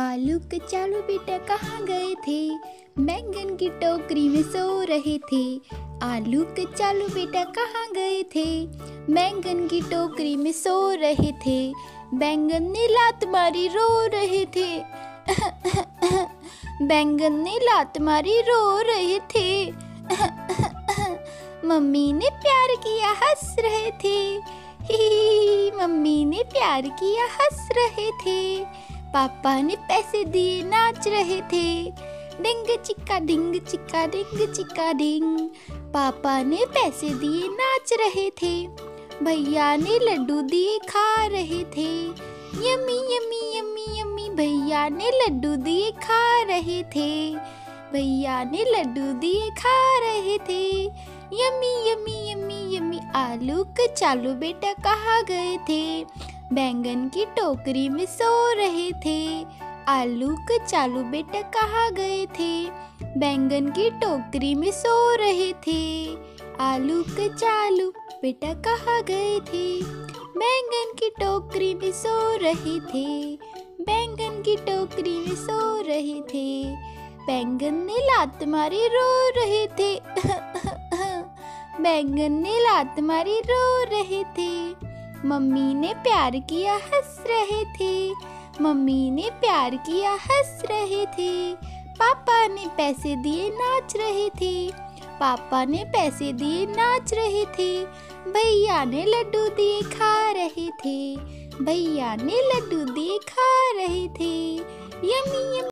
आलू कचालू बेटा कहाँ गए थे, बैंगन की टोकरी में सो रहे थे। आलू कचालू बेटा कहाँ गए थे, बैंगन की टोकरी में सो रहे थे। बैंगन ने लात मारी रो रहे थे, बैंगन ने लात मारी रो रहे थे। मम्मी ने प्यार किया हंस रहे थे, ही मम्मी ने प्यार किया हंस रहे थे। पापा ने पैसे दिए नाच रहे थे, डिंग चिक्का डिंग चिक्का डिंग चिक्का डिंग। पापा ने पैसे दिए नाच रहे थे, भैया ने लड्डू दिए खा रहे थे। यमी यमी यमी यमी भैया ने लड्डू दिए खा रहे थे, भैया ने लड्डू दिए खा रहे थे। यमी यमी यमी यमी आलू कचालू बेटा कहाँ गए थे, बैंगन की टोकरी में सो रहे थे। आलू कचालू बेटा कहाँ गए थे, बैंगन की टोकरी में सो रहे थे। आलू कचालू बेटा कहाँ गए थे, बैंगन की टोकरी में सो रहे थे, बैंगन की टोकरी में सो रहे थे। बैंगन ने लात मारी रो रहे थे, बैंगन ने लात मारी रो रहे थे। मम्मी ने प्यार किया हंस रहे थे, मम्मी ने प्यार किया हंस रहे थे। पापा ने पैसे दिए नाच रहे थे, पापा ने पैसे दिए नाच रहे थे। भैया ने लड्डू दिए खा रहे थे, भैया ने लड्डू दिए खा रहे थे। Yummy yummy.